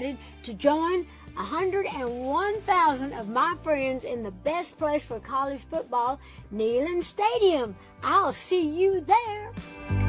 decided to join 101,000 of my friends in the best place for college football, Neyland Stadium. I'll see you there.